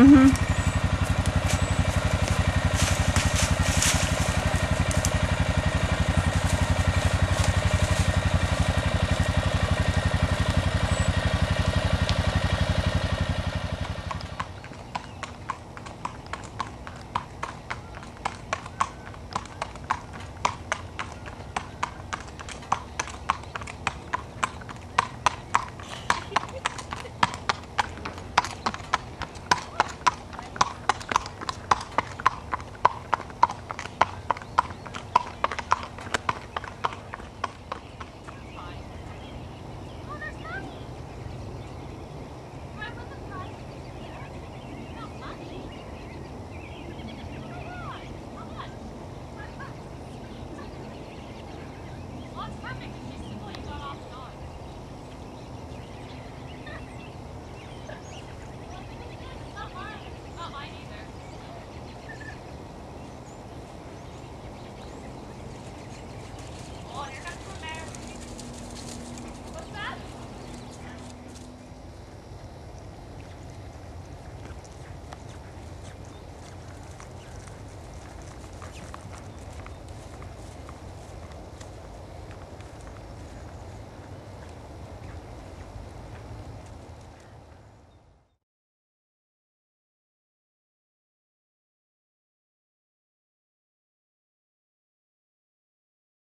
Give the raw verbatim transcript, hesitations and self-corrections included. Mm-hmm.